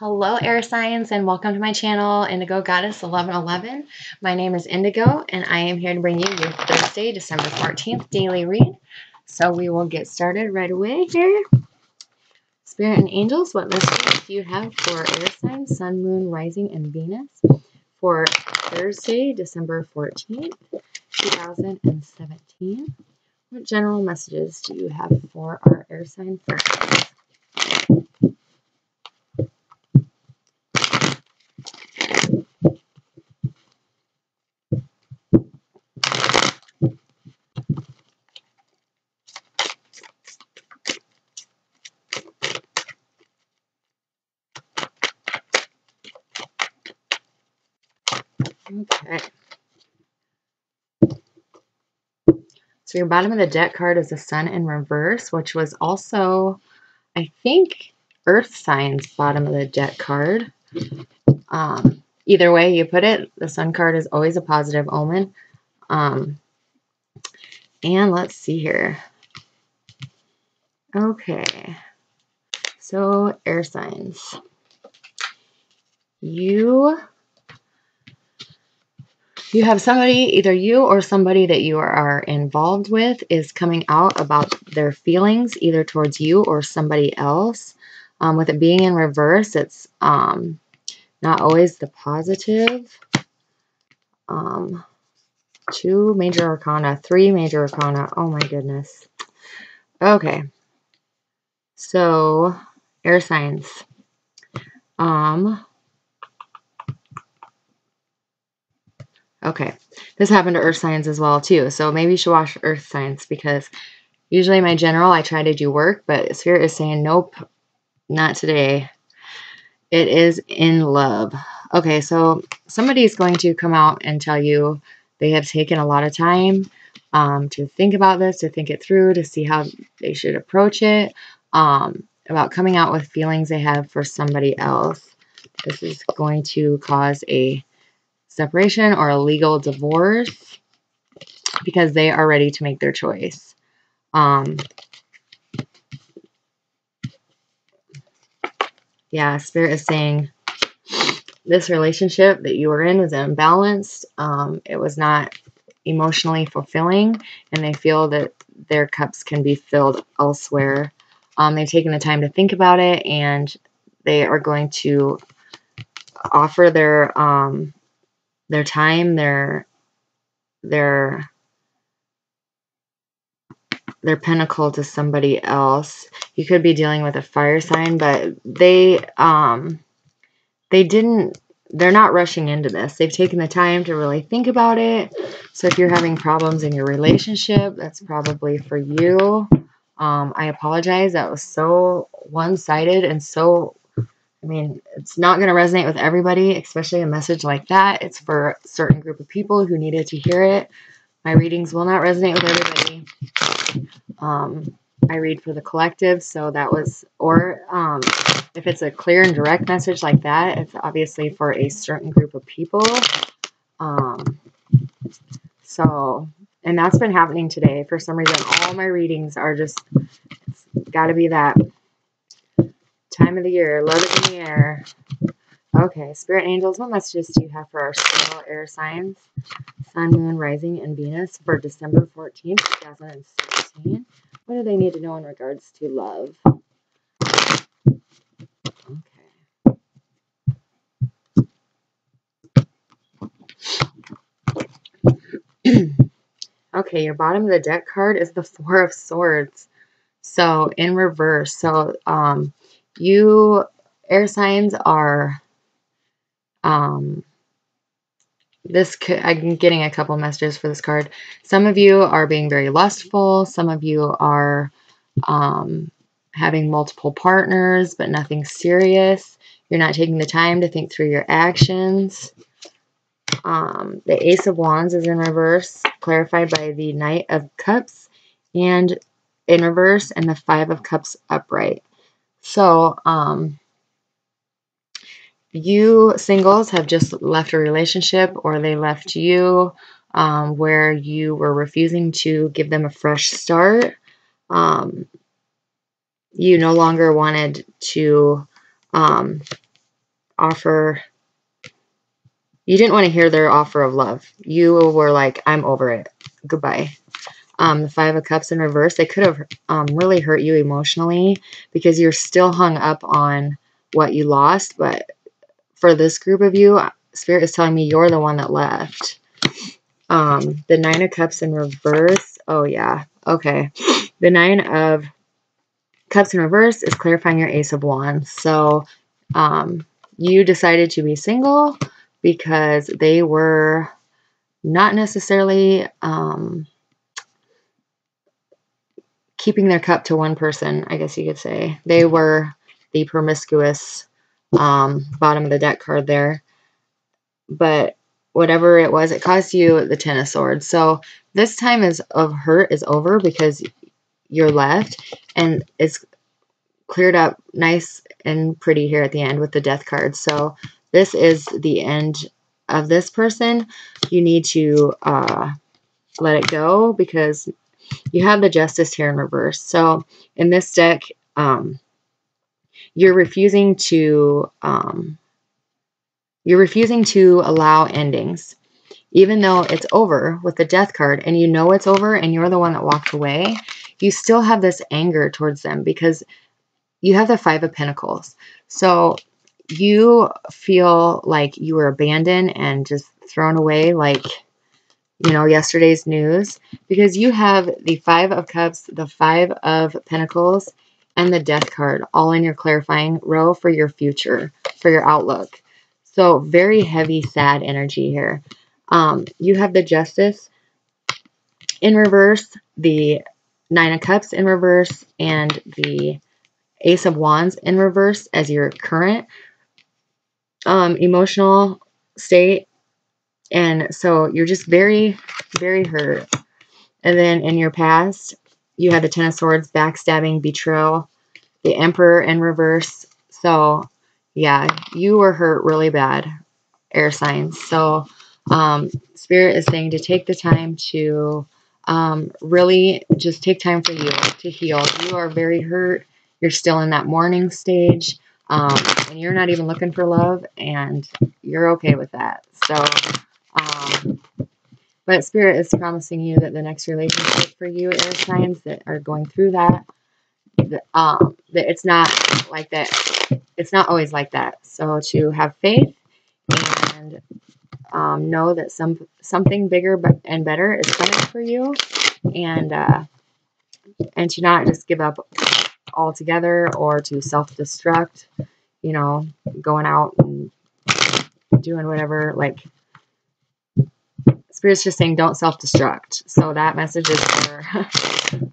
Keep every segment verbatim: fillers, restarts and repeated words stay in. Hello air signs, and welcome to my channel, Indigo Goddess eleven eleven. My name is Indigo and I am here to bring you your Thursday, December fourteenth daily read. So we will get started right away here. Spirit and angels, what messages do you have for air signs, sun, moon, rising, and Venus for Thursday, December fourteenth, two thousand seventeen? What general messages do you have for our air sign friends? Okay. So your bottom of the deck card is the sun in reverse, which was also, I think, Earth signs bottom of the deck card. Um, either way you put it, the sun card is always a positive omen. Um, and let's see here. Okay. So air signs. You... You have somebody, either you or somebody that you are involved with is coming out about their feelings, either towards you or somebody else. Um, with it being in reverse, it's um, not always the positive. Um, two major arcana, three major arcana. Oh my goodness. Okay. So, air signs. Um... Okay, this happened to earth signs as well, too. So maybe you should watch earth signs, because usually my general, I try to do work, but Spirit is saying, nope, not today. It is in love. Okay, so somebody's going to come out and tell you they have taken a lot of time um, to think about this, to think it through, to see how they should approach it, um, about coming out with feelings they have for somebody else. This is going to cause a separation or a legal divorce, because they are ready to make their choice. Um, yeah, Spirit is saying this relationship that you were in was imbalanced. Um, it was not emotionally fulfilling, and they feel that their cups can be filled elsewhere. Um, they've taken the time to think about it, and they are going to offer their... Um, their time, their, their, their pinnacle to somebody else. You could be dealing with a fire sign, but they, um, they didn't, they're not rushing into this. They've taken the time to really think about it. So if you're having problems in your relationship, that's probably for you. Um, I apologize. That was so one-sided and so, I mean, it's not going to resonate with everybody, especially a message like that. It's for a certain group of people who needed to hear it. My readings will not resonate with everybody. Um, I read for the collective, so that was, or um, if it's a clear and direct message like that, it's obviously for a certain group of people. Um, so, and that's been happening today. For some reason, all my readings are just, it's got to be that time of the year, love is in the air. Okay, Spirit Angels, what messages do you have for our single air signs, sun, moon, rising, and Venus for December fourteenth, two thousand sixteen? What do they need to know in regards to love? Okay. Okay, your bottom of the deck card is the Four of Swords. So, in reverse. So, um... you air signs are, um, this could, I'm getting a couple messages for this card. Some of you are being very lustful. Some of you are, um, having multiple partners, but nothing serious. You're not taking the time to think through your actions. Um, the Ace of Wands is in reverse, clarified by the Knight of Cups and in reverse, and the Five of Cups upright. So, um, you singles have just left a relationship, or they left you, um, where you were refusing to give them a fresh start. Um, you no longer wanted to, um, offer, you didn't want to hear their offer of love. You were like, I'm over it. Goodbye. Um, the Five of Cups in reverse, they could have um, really hurt you emotionally because you're still hung up on what you lost. But for this group of you, Spirit is telling me you're the one that left. Um, the Nine of Cups in reverse. Oh, yeah. Okay. The Nine of Cups in reverse is clarifying your Ace of Wands. So um, you decided to be single because they were not necessarily... Um, keeping their cup to one person, I guess you could say. They were the promiscuous um, bottom of the deck card there. But whatever it was, it cost you the Ten of Swords. So this time is of hurt is over because you're left. And it's cleared up nice and pretty here at the end with the Death card. So this is the end of this person. You need to uh, let it go because... you have the Justice here in reverse. So in this deck, um, you're refusing to um, you're refusing to allow endings, even though it's over with the Death card, and you know it's over, and you're the one that walked away. You still have this anger towards them because you have the Five of Pentacles. So you feel like you were abandoned and just thrown away, like, you know, yesterday's news, because you have the Five of Cups, the Five of Pentacles, and the Death card all in your clarifying row for your future, for your outlook. So very heavy, sad energy here. Um, you have the Justice in reverse, the Nine of Cups in reverse, and the Ace of Wands in reverse as your current um, emotional state. And so you're just very, very hurt. And then in your past, you had the Ten of Swords, backstabbing, betrayal, the Emperor in reverse. So yeah, you were hurt really bad, air signs. So um, Spirit is saying to take the time to um, really just take time for you to heal. You are very hurt. You're still in that mourning stage. Um, and you're not even looking for love, and you're okay with that. So... Um, but Spirit is promising you that the next relationship for you, air signs that are going through that, that, um, that it's not like that. It's not always like that. So to have faith and um, know that some something bigger and better is coming for you, and uh, and to not just give up altogether or to self-destruct. You know, going out and doing whatever, like. Spirit's just saying don't self-destruct. So that message is for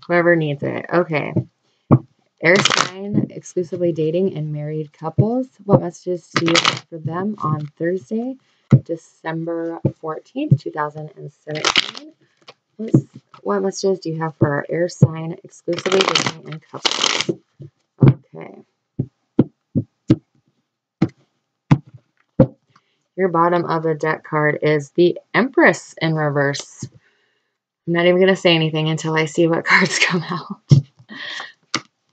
whoever needs it. Okay. Air sign, exclusively dating and married couples. What messages do you have for them on Thursday, December fourteenth, two thousand seventeen? What's, what messages do you have for our air sign, exclusively dating and couples? Okay. Your bottom of the deck card is the Empress in reverse. I'm not even going to say anything until I see what cards come out.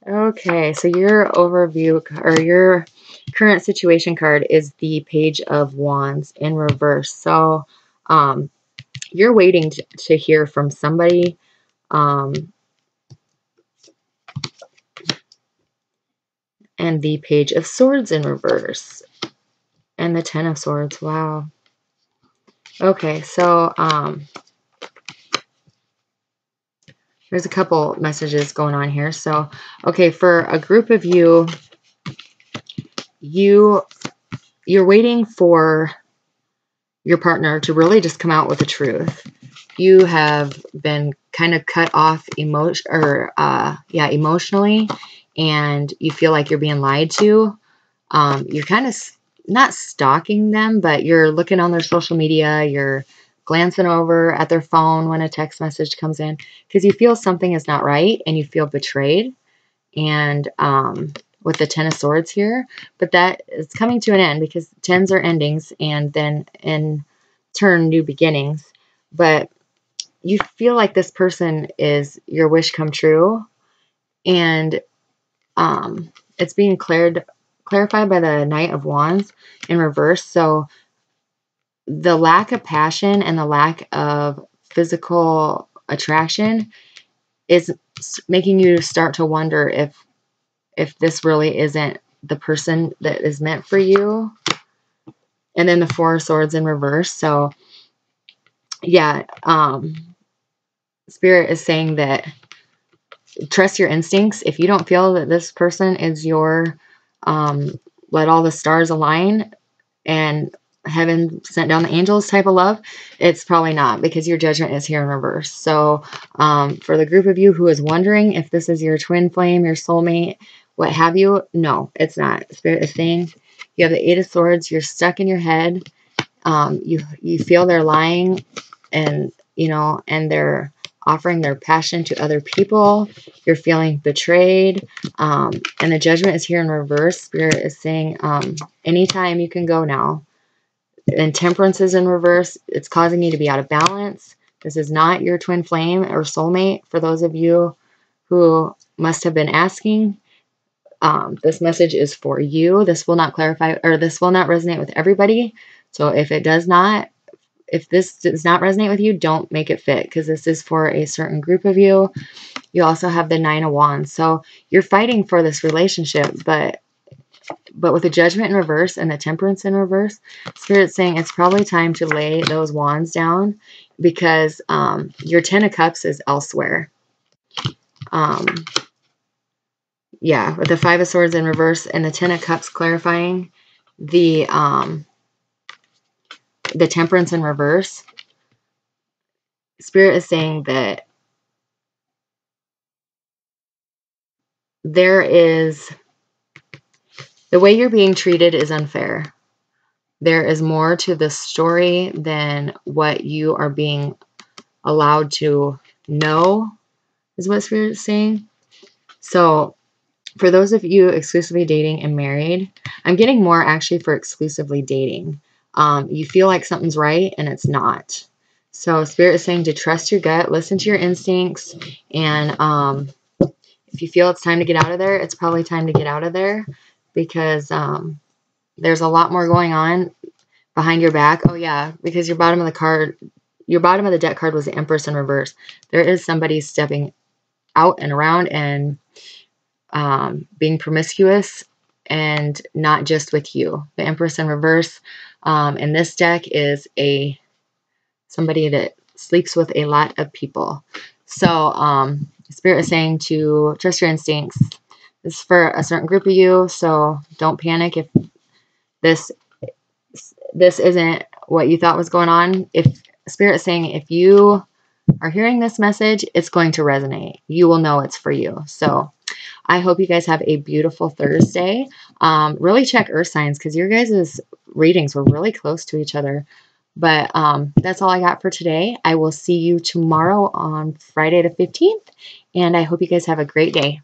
Okay, so your overview or your current situation card is the Page of Wands in reverse. So um, you're waiting to hear from somebody. Um, and the Page of Swords in reverse. And the Ten of Swords. Wow. Okay, so um, there's a couple messages going on here. So, okay, for a group of you, you you're waiting for your partner to really just come out with the truth. You have been kind of cut off emotion, or uh, yeah, emotionally, and you feel like you're being lied to. Um, you're kind of not stalking them, but you're looking on their social media, you're glancing over at their phone when a text message comes in because you feel something is not right and you feel betrayed. And um, with the Ten of Swords here, but that is coming to an end because tens are endings and then in turn new beginnings. But you feel like this person is your wish come true, and um, it's being cleared clarified by the Knight of Wands in reverse. So the lack of passion and the lack of physical attraction is making you start to wonder if if this really isn't the person that is meant for you. And then the Four of Swords in reverse. So yeah, um, Spirit is saying that trust your instincts. If you don't feel that this person is your, um, let all the stars align and heaven sent down the angels type of love, it's probably not, because your judgment is here in reverse. So um, for the group of you who is wondering if this is your twin flame, your soulmate, what have you, no, it's not. Spirit is saying you have the Eight of Swords. You're stuck in your head. Um, you, you feel they're lying, and, you know, and they're offering their passion to other people. You're feeling betrayed. Um, and the judgment is here in reverse. Spirit is saying, um, anytime you can go now. And Temperance is in reverse. It's causing you to be out of balance. This is not your twin flame or soulmate. For those of you who must have been asking, um, this message is for you. This will not clarify, or this will not resonate with everybody. So if it does not, if this does not resonate with you, don't make it fit, because this is for a certain group of you. You also have the Nine of Wands. So you're fighting for this relationship, but But with the Judgment in reverse and the Temperance in reverse, Spirit's saying it's probably time to lay those wands down, because um, your Ten of Cups is elsewhere. Um, yeah, with the Five of Swords in reverse and the Ten of Cups clarifying the um, the Temperance in reverse, Spirit is saying that there is... the way you're being treated is unfair. There is more to the story than what you are being allowed to know, is what Spirit is saying. So for those of you exclusively dating and married, I'm getting more actually for exclusively dating. Um, you feel like something's right and it's not. So Spirit is saying to trust your gut, listen to your instincts, and um, if you feel it's time to get out of there, it's probably time to get out of there. Because um, there's a lot more going on behind your back. Oh yeah, because your bottom of the card, your bottom of the deck card was the Empress in reverse. There is somebody stepping out and around and um, being promiscuous, and not just with you. The Empress in reverse um, in this deck is a somebody that sleeps with a lot of people. So um, Spirit is saying to trust your instincts. This is for a certain group of you, so don't panic if this this isn't what you thought was going on. If Spirit is saying if you are hearing this message, it's going to resonate. You will know it's for you. So I hope you guys have a beautiful Thursday. Um, really check Earth signs, because your guys' readings were really close to each other. But um, that's all I got for today. I will see you tomorrow on Friday the fifteenth, and I hope you guys have a great day.